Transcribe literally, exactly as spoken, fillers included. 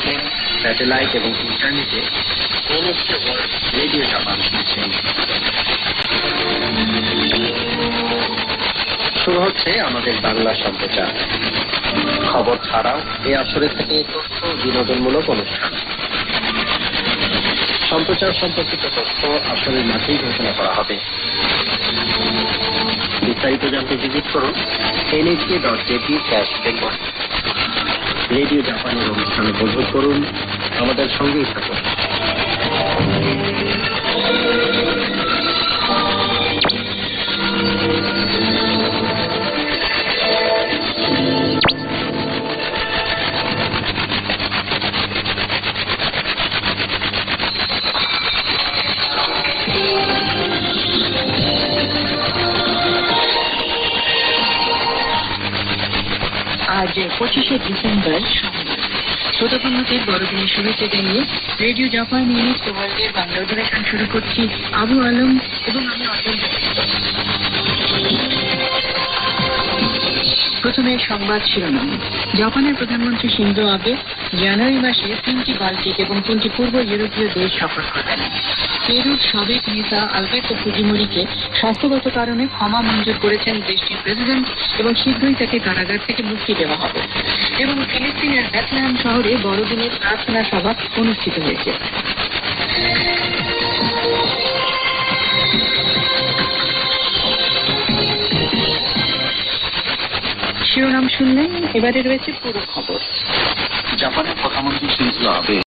Japan, satellite de internet, all of the world, Radio Japan শুরু হচ্ছে আমাদের বাংলা সম্প্রচার। খবর ছাড়াও এই আসরে থেকে তথ্য বিনোদনমূলক অনুষ্ঠান সম্প্রচার সম্পর্কিত তথ্য আসরের মাঝেই ঘোষণা করা হবে। বিস্তারিত জানতে ভিজিট করুন N H K dot J P slash Bengal. Radio জাপানের অনুষ্ঠান উপভোগ করুন, আমাদের সঙ্গেই থাকুন। আজ পঁচিশে ডিসেম্বর শ্রোতাবন্ধুদের বড়দিনের শুভেচ্ছা জানিয়ে রেডিও জাপান নিউজ ওয়ার্ল্ডের বাংলা অধিবেশন শুরু করছি। আবু আলম এবং আমি অটল। প্রথমে সংবাদ শিরোনাম। জাপানের প্রধানমন্ত্রী শিনজো আবে জানুয়ারি মাসে তিনটি বাল্টিক এবং তিনটি পূর্ব ইউরোপীয় দেশ সফর করবেন। পেরুর সাবেক নেতা আলবার্তো ফুজিমোরিকে স্বাস্থ্যগত কারণে ক্ষমা মঞ্জুর করেছেন দেশটির প্রেসিডেন্ট এবং শীঘ্রই তাকে কারাগার থেকে মুক্তি দেওয়া হবে। এবং ফিলিস্তিনের বেথলেহেম শহরে বড়দিনের প্রার্থনা সভা অনুষ্ঠিত হয়েছে। শিরোনাম শুনলেন, এবারে রয়েছে পুরো খবর। জাপানের প্রধানমন্ত্রী শিনজো আবে